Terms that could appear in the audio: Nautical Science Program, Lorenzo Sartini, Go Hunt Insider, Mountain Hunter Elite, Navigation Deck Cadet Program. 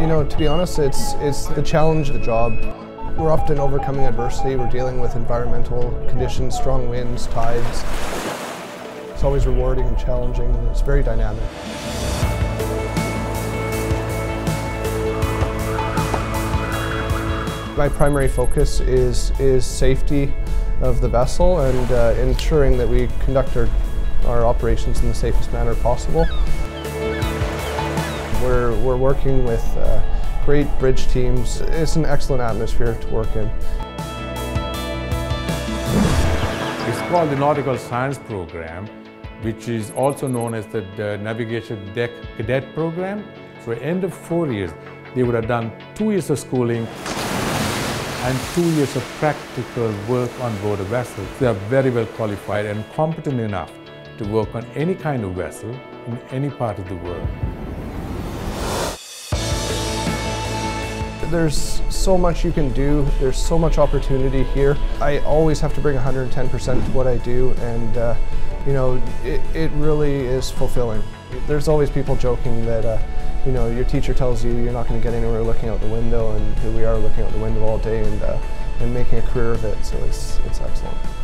You know, to be honest, it's the challenge of the job. We're often overcoming adversity. We're dealing with environmental conditions, strong winds, tides. It's always rewarding and challenging, and it's very dynamic. My primary focus is safety of the vessel and ensuring that we conduct our operations in the safest manner possible. We're working with great bridge teams. It's an excellent atmosphere to work in. It's called the Nautical Science Program, which is also known as the Navigation Deck Cadet Program. For the end of 4 years, they would have done 2 years of schooling and 2 years of practical work on board a vessel. They are very well qualified and competent enough to work on any kind of vessel in any part of the world. There's so much you can do, there's so much opportunity here. I always have to bring 110% to what I do, and you know, it really is fulfilling. There's always people joking that you know, your teacher tells you you're not going to get anywhere looking out the window, and here we are looking out the window all day and making a career of it, so it's excellent.